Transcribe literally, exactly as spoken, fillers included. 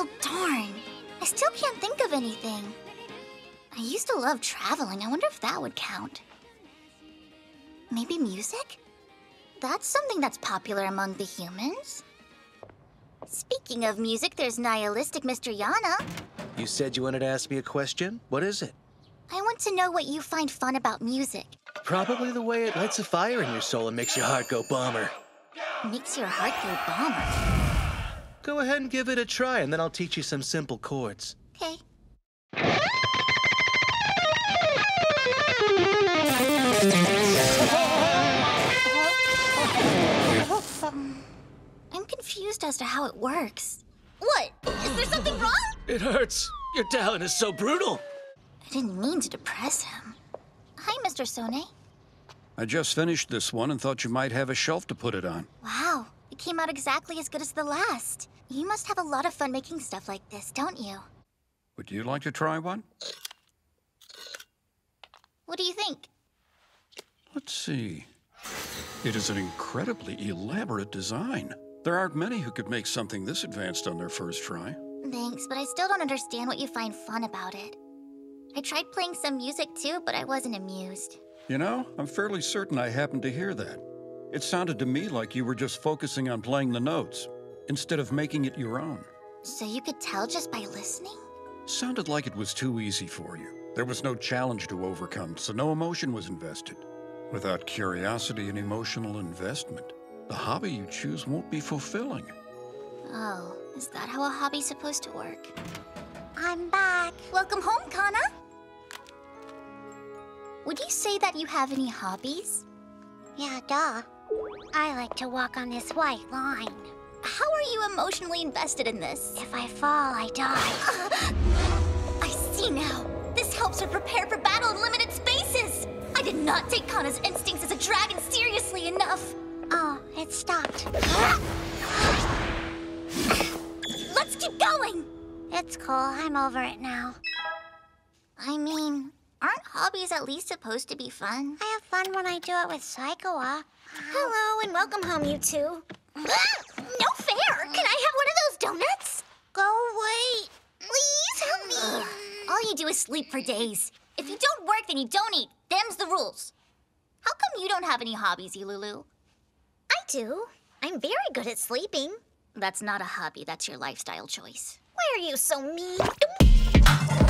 Well, darn. I still can't think of anything. I used to love traveling. I wonder if that would count. Maybe music? That's something that's popular among the humans. Speaking of music, there's nihilistic Mister Yana. You said you wanted to ask me a question? What is it? I want to know what you find fun about music. Probably the way it lights a fire in your soul and makes your heart go bomber. Makes your heart go bomber? Go ahead and give it a try, and then I'll teach you some simple chords. Okay. I'm confused as to how it works. What? Is there something wrong? It hurts. Your talent is so brutal. I didn't mean to depress him. Hi, Mister Sone. I just finished this one and thought you might have a shelf to put it on. Wow. It came out exactly as good as the last. You must have a lot of fun making stuff like this, don't you? Would you like to try one? What do you think? Let's see. It is an incredibly elaborate design. There aren't many who could make something this advanced on their first try. Thanks, but I still don't understand what you find fun about it. I tried playing some music too, but I wasn't amused. You know, I'm fairly certain I happened to hear that. It sounded to me like you were just focusing on playing the notes, instead of making it your own. So you could tell just by listening? Sounded like it was too easy for you. There was no challenge to overcome, so no emotion was invested. Without curiosity and emotional investment, the hobby you choose won't be fulfilling. Oh, is that how a hobby's supposed to work? I'm back. Welcome home, Kana. Would you say that you have any hobbies? Yeah, duh. I like to walk on this white line. How are you emotionally invested in this? If I fall, I die. Uh, I see now. This helps her prepare for battle in limited spaces. I did not take Kana's instincts as a dragon seriously enough. Oh, it stopped. Let's keep going! It's cool, I'm over it now. I mean, aren't hobbies at least supposed to be fun? I have fun when I do it with Saikawa. Hello and welcome home, you two. No fair! Can I have one of those donuts? Go away! Please help me! Ugh. All you do is sleep for days. If you don't work, then you don't eat. Them's the rules. How come you don't have any hobbies, Ilulu? I do. I'm very good at sleeping. That's not a hobby, that's your lifestyle choice. Why are you so mean?